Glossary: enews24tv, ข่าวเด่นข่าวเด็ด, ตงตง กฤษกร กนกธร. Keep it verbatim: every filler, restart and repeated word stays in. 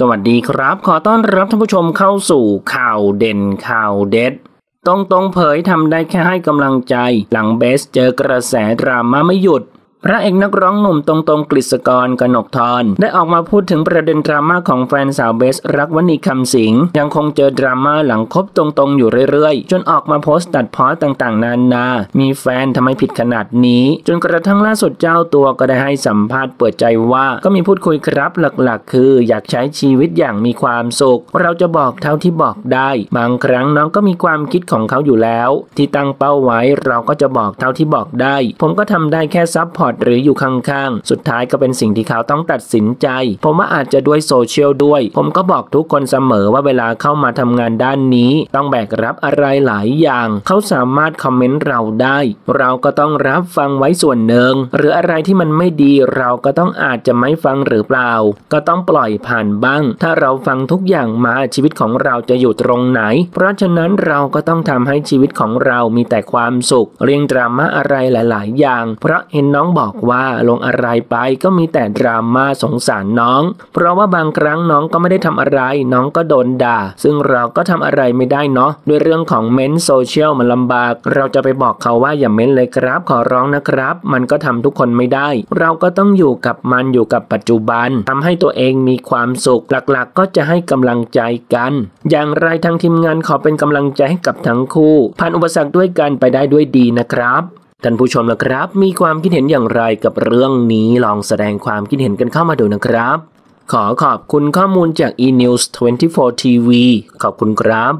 สวัสดีครับขอต้อนรับท่านผู้ชมเข้าสู่ข่าวเด่นข่าวเด็ดตรงตรงเผยทำได้แค่ให้กำลังใจหลังเบสเจอกระแสดราม่าไม่หยุดพระเอกนักร้องหนุ่มตรงตรงกฤษกรกนกธรได้ออกมาพูดถึงประเด็นดราม่าของแฟนสาวเบสรักวณีคำสิงยังคงเจอดราม่าหลังคบตรงตรงอยู่เรื่อยๆจนออกมาโพสต์ตัดพ้อต่างๆนานามีแฟนทำไมผิดขนาดนี้จนกระทั่งล่าสุดเจ้าตัวก็ได้ให้สัมภาษณ์เปิดใจว่าก็มีพูดคุยครับหลักๆคืออยากใช้ชีวิตอย่างมีความสุขเราจะบอกเท่าที่บอกได้บางครั้งน้องก็มีความคิดของเขาอยู่แล้วที่ตั้งเป้าไว้เราก็จะบอกเท่าที่บอกได้ผมก็ทำได้แค่ซับพอร์ตหรืออยู่ข้างๆสุดท้ายก็เป็นสิ่งที่เขาต้องตัดสินใจผมว่าอาจจะด้วยโซเชียลด้วยผมก็บอกทุกคนเสมอว่าเวลาเข้ามาทำงานด้านนี้ต้องแบกรับอะไรหลายอย่างเขาสามารถคอมเมนต์เราได้เราก็ต้องรับฟังไว้ส่วนหนึ่งหรืออะไรที่มันไม่ดีเราก็ต้องอาจจะไม่ฟังหรือเปล่าก็ต้องปล่อยผ่านบ้างถ้าเราฟังทุกอย่างมาชีวิตของเราจะอยู่ตรงไหนเพราะฉะนั้นเราก็ต้องทำให้ชีวิตของเรามีแต่ความสุขเรื่องดราม่าอะไรหลายๆอย่างเพราะเห็นน้องบอกว่าลงอะไรไปก็มีแต่ดราม่าสงสารน้องเพราะว่าบางครั้งน้องก็ไม่ได้ทำอะไรน้องก็โดนด่าซึ่งเราก็ทำอะไรไม่ได้เนาะด้วยเรื่องของเม้นโซเชียลมันลำบากเราจะไปบอกเขาว่าอย่าเม้นเลยครับขอร้องนะครับมันก็ทำทุกคนไม่ได้เราก็ต้องอยู่กับมันอยู่กับปัจจุบันทำให้ตัวเองมีความสุขหลักๆก็จะให้กำลังใจกันอย่างไรทางทีมงานขอเป็นกำลังใจให้กับทั้งคู่ผ่านอุปสรรคด้วยกันไปได้ด้วยดีนะครับท่านผู้ชมล่ะครับมีความคิดเห็นอย่างไรกับเรื่องนี้ลองแสดงความคิดเห็นกันเข้ามาดูนะครับขอขอบคุณข้อมูลจาก อีนิวส์ ยี่สิบสี่ ทีวี ขอบคุณครับ